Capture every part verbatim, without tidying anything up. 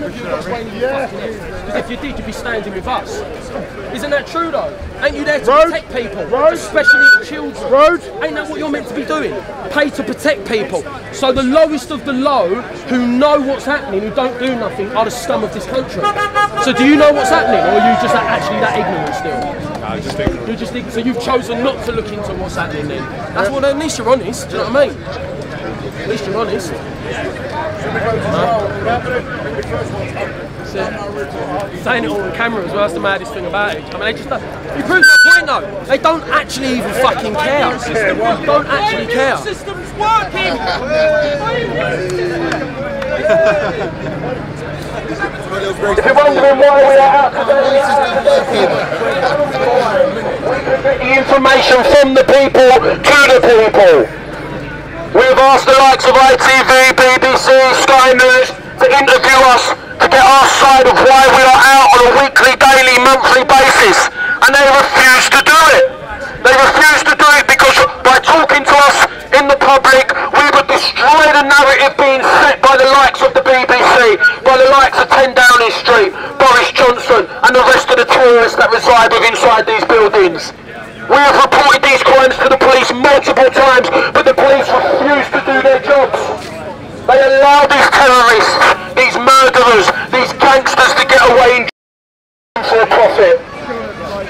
Because if you did, you'd be standing with us. Isn't that true though? Ain't you there to Road. protect people? Road. Especially children. Road. Ain't that what you're meant to be doing? Pay to protect people. So the lowest of the low, who know what's happening, who don't do nothing, are the scum of this country. So do you know what's happening, or are you just like, actually that ignorant still? No, I just ignorant. You're just ignorant. So you've chosen not to look into what's happening then. That's what, at least you're honest, do you know what I mean? At least you're honest. No. Saying it all on camera as well, that's the maddest thing about it. I mean, they just don't. It proves my point though. They don't actually even fucking care. They don't actually care. The system's working! If it won't be why we are out today, the information from the people to the people. We've asked the likes of I T V, B B C, Sky News to interview us, to get our side of why we are out on a weekly, daily, monthly basis. And they refuse to do it. They refuse to do it because by talking to us in the public, we would destroy the narrative being set by the likes of the B B C, by the likes of ten Downing Street, Boris Johnson and the rest of the tourists that reside within inside these buildings. We have reported these crimes to the police multiple times, but the police refuse to do their jobs. They allow these terrorists, these murderers, these gangsters to get away for profit.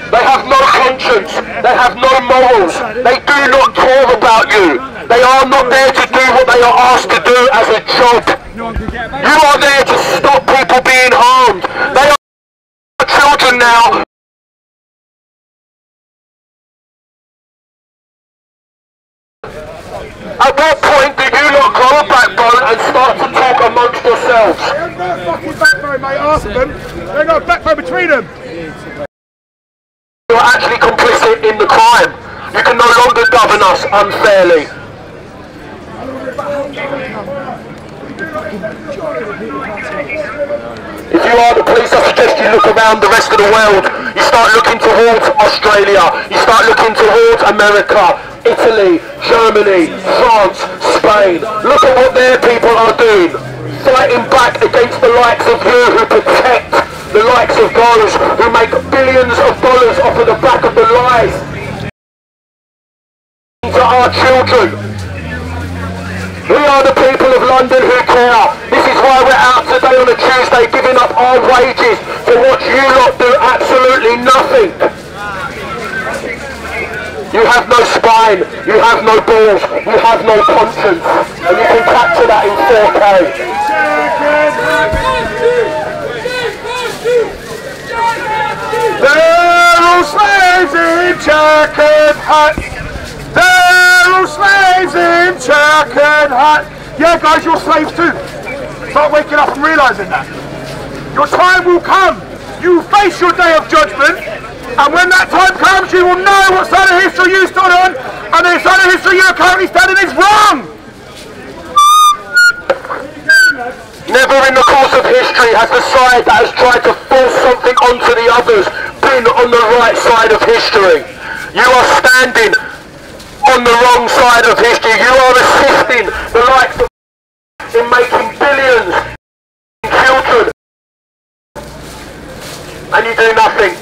They have no conscience, they have no morals, they do not care about you. They are not there to do what they are asked to do as a job. You are there to stop people being harmed. They are children now. At what point do you not grow a backbone and start to talk amongst yourselves? They haven't got a fucking backbone, mate, ask them. They haven't got a backbone between them. You are actually complicit in the crime. You can no longer govern us unfairly. If you are the police, I suggest you look around the rest of the world. You start looking towards Australia. You start looking towards America. Italy, Germany, France, Spain. Look at what their people are doing. Fighting back against the likes of you who protect the likes of those who make billions of dollars off of the back of the lies to our children. We are the people of London who care. This is why we're out today on a Tuesday giving up our wages to watch you lot do absolutely nothing. You have no spine, you have no balls, you have no conscience, and you can capture that in four K. They're all slaves in Church Hut. They're all slaves in Church Hut. Yeah guys, you're slaves too. Start waking up and realising that. Your time will come. You face your day of judgment. And when that time comes, you will know what side of history you stood on, and the side of history you are currently standing is wrong! Never in the course of history has the side that has tried to force something onto the others been on the right side of history. You are standing on the wrong side of history. You are assisting the likes of in making billions in children. And you do nothing.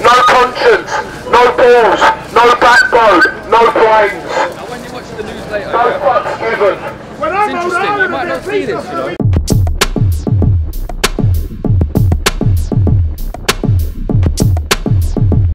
No conscience, no balls, no backbone, no brains. Now when you watch the news later, no fucks given. It's interesting, you might not see this, you know.